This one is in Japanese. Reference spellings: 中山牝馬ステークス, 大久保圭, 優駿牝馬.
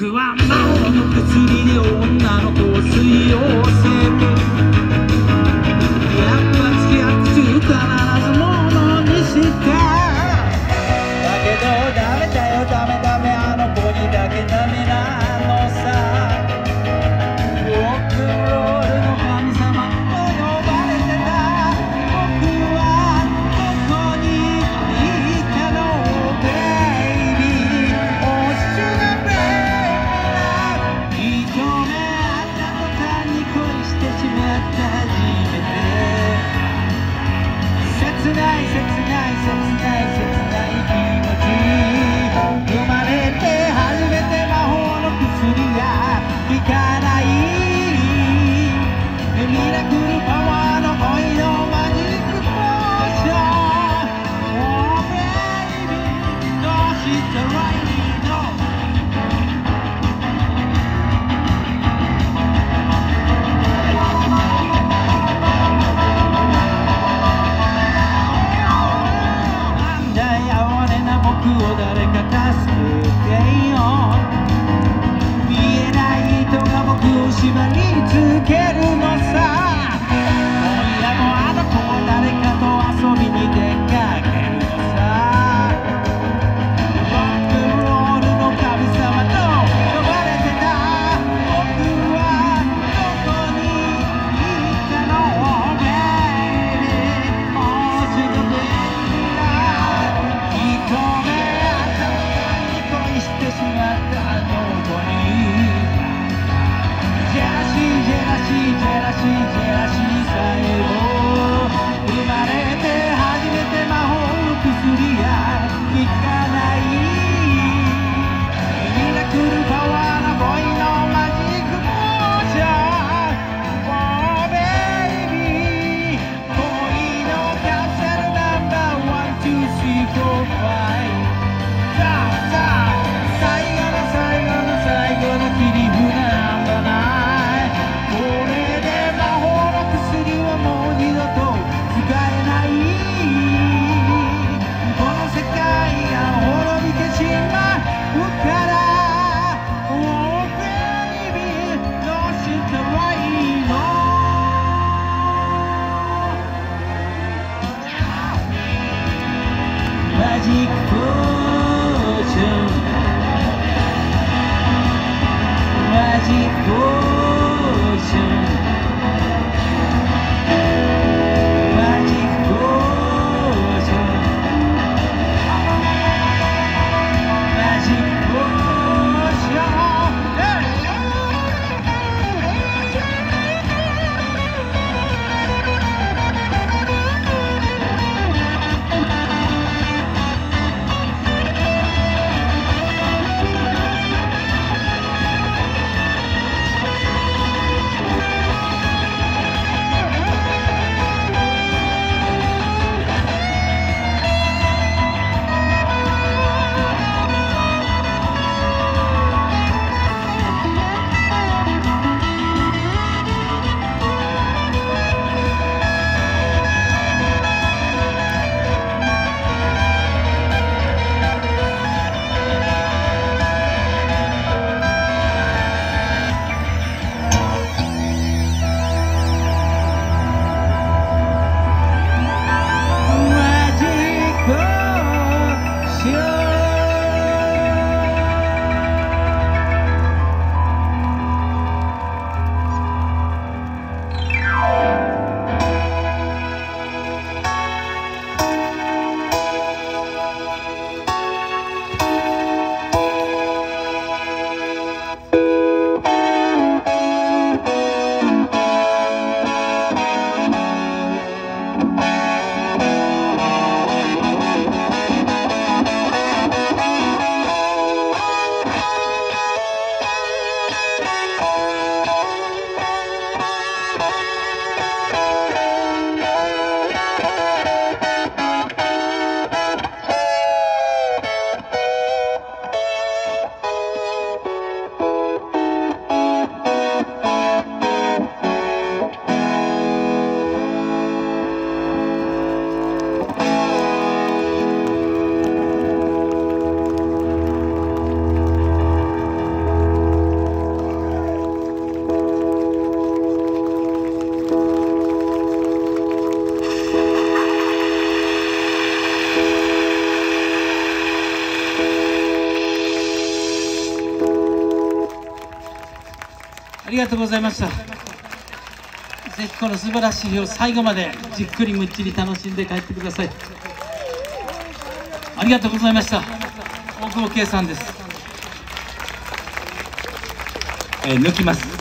僕は魔法の薬で女の子を吸い寄せ、やっぱ付き合って必ずものにした。だけどダメだよダメダメ、あの子にだけダメなのさ。ロックンロールの神様と呼ばれてた僕はここにいたの。ベイビーおしゅがベイビーな、一目あった途端に恋してしまった初めて、切ない切ない切ない切ない気持ち。生まれて初めて魔法の薬が効かないミラクルパワーの恋のマジックポーション。Oh baby, no, she's the right no. なんだい哀れな僕を誰か助けよう。見えない人が僕を縛りつけるのさ。ありがとうございました。ぜひこの素晴らしい日を最後までじっくりむっちり楽しんで帰ってください。ありがとうございました。大久保圭さんです。抜きます。